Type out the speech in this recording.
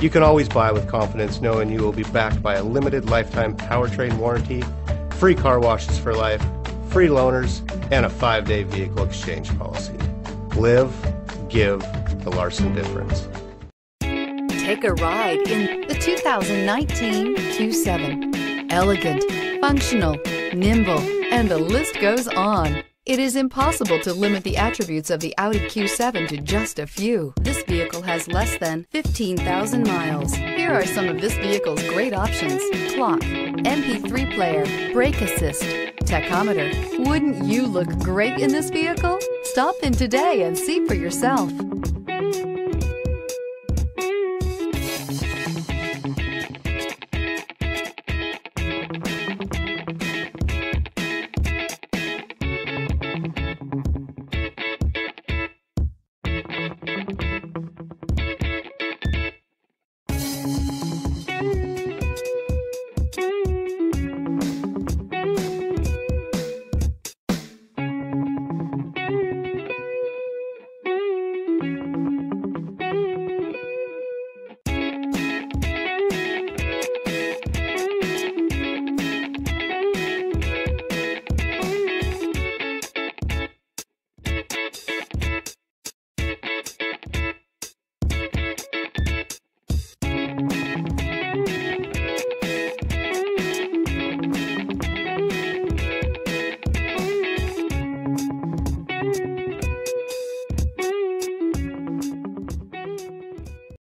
You can always buy with confidence knowing you will be backed by a limited lifetime powertrain warranty, free car washes for life, free loaners, and a 5-day vehicle exchange policy. Live, give the Larson difference. Take a ride in the 2019 Q7. Elegant, functional, nimble, and the list goes on. It is impossible to limit the attributes of the Audi Q7 to just a few. This vehicle has less than 15,000 miles. Here are some of this vehicle's great options: clock, MP3 player, brake assist, tachometer. Wouldn't you look great in this vehicle? Stop in today and see for yourself.